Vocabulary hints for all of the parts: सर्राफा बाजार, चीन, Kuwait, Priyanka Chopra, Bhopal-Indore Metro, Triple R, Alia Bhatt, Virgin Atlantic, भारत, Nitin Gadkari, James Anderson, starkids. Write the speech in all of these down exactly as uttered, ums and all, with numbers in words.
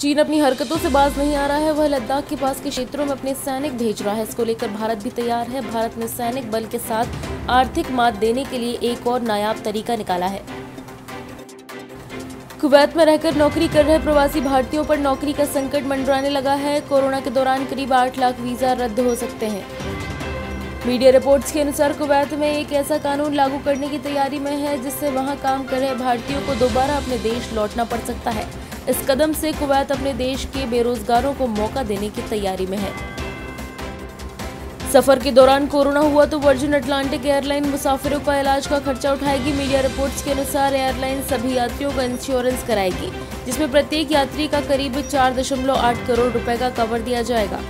चीन अपनी हरकतों से बाज नहीं आ रहा है, वह लद्दाख के पास के क्षेत्रों में अपने सैनिक भेज रहा है। इसको लेकर भारत भी तैयार है। भारत ने सैनिक बल के साथ आर्थिक मदद देने के लिए एक और नायाब तरीका निकाला है। कुवैत में रहकर नौकरी कर रहे प्रवासी भारतीयों पर नौकरी का संकट मंडराने लगा है। कोरोना के दौरान करीब आठ लाख वीजा रद्द हो सकते हैं। मीडिया रिपोर्ट्स के अनुसार कुवैत में एक ऐसा कानून लागू करने की तैयारी में है जिससे वहां काम कर रहे भारतीयों को दोबारा अपने देश लौटना पड़ सकता है। इस कदम से कुवैत अपने देश के बेरोजगारों को मौका देने की तैयारी में है। सफर के दौरान कोरोना हुआ तो वर्जिन अटलांटिक एयरलाइन मुसाफिरों का इलाज का खर्चा उठाएगी। मीडिया रिपोर्ट्स के अनुसार एयरलाइन सभी यात्रियों का इंश्योरेंस कराएगी, जिसमें प्रत्येक यात्री का करीब चार दशमलव आठ करोड़ रुपए का कवर दिया जाएगा।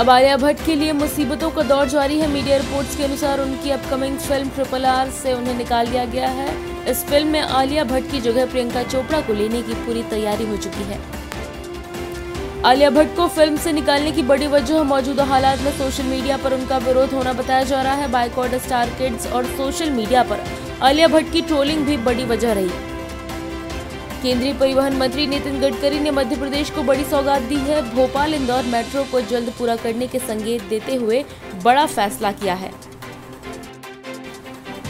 अब आलिया भट्ट के लिए मुसीबतों का दौर जारी है। मीडिया रिपोर्ट्स के अनुसार उनकी अपकमिंग फिल्म ट्रिपल आर से उन्हें निकाल दिया गया है। इस फिल्म में आलिया भट्ट की जगह प्रियंका चोपड़ा को लेने की पूरी तैयारी हो चुकी है। आलिया भट्ट को फिल्म से निकालने की बड़ी वजह मौजूदा हालात में सोशल मीडिया पर उनका विरोध होना बताया जा रहा है। बायकॉट स्टार किड्स और सोशल मीडिया पर आलिया भट्ट की ट्रोलिंग भी बड़ी वजह रही। केंद्रीय परिवहन मंत्री नितिन गडकरी ने मध्य प्रदेश को बड़ी सौगात दी है। भोपाल इंदौर मेट्रो को जल्द पूरा करने के संकेत देते हुए बड़ा फैसला किया है।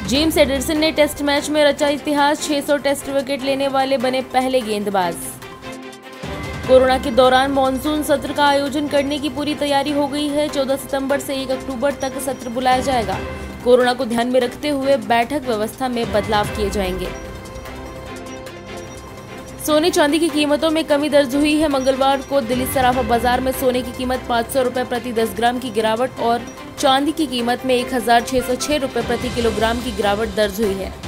जेम्स एंडरसन ने टेस्ट मैच में रचा इतिहास, छह सौ टेस्ट विकेट लेने वाले बने पहले गेंदबाज। कोरोना के दौरान मॉनसून सत्र का आयोजन करने की पूरी तैयारी हो गई है। चौदह सितम्बर से एक अक्टूबर तक सत्र बुलाया जाएगा। कोरोना को ध्यान में रखते हुए बैठक व्यवस्था में बदलाव किए जाएंगे। सोने चांदी की कीमतों में कमी दर्ज हुई है। मंगलवार को दिल्ली सराफा बाजार में सोने की कीमत पाँच सौ रुपये प्रति दस ग्राम की गिरावट और चांदी की कीमत में एक हजार छह सौ छह रुपये प्रति किलोग्राम की गिरावट दर्ज हुई है।